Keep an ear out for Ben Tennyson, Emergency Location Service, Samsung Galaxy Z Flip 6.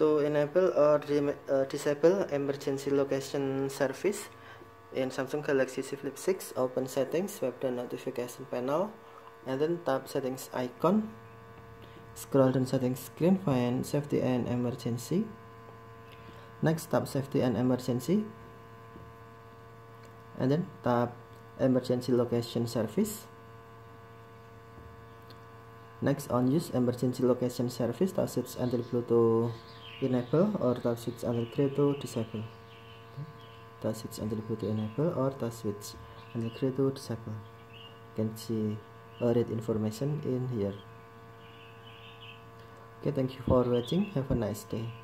To enable or disable Emergency Location Service in Samsung Galaxy Z Flip 6, open Settings, swipe down Notification Panel, and then tap Settings icon. Scroll down Settings screen, find Safety and Emergency. Next, tap Safety and Emergency, and then tap Emergency Location Service. Next, on Use Emergency Location Service, tap switch until blue to enable, or tap switch until grey to disable. Tap switch until blue to enable, or tap switch until grey to disable. You can see read information in here. Okay, thank you for watching. Have a nice day.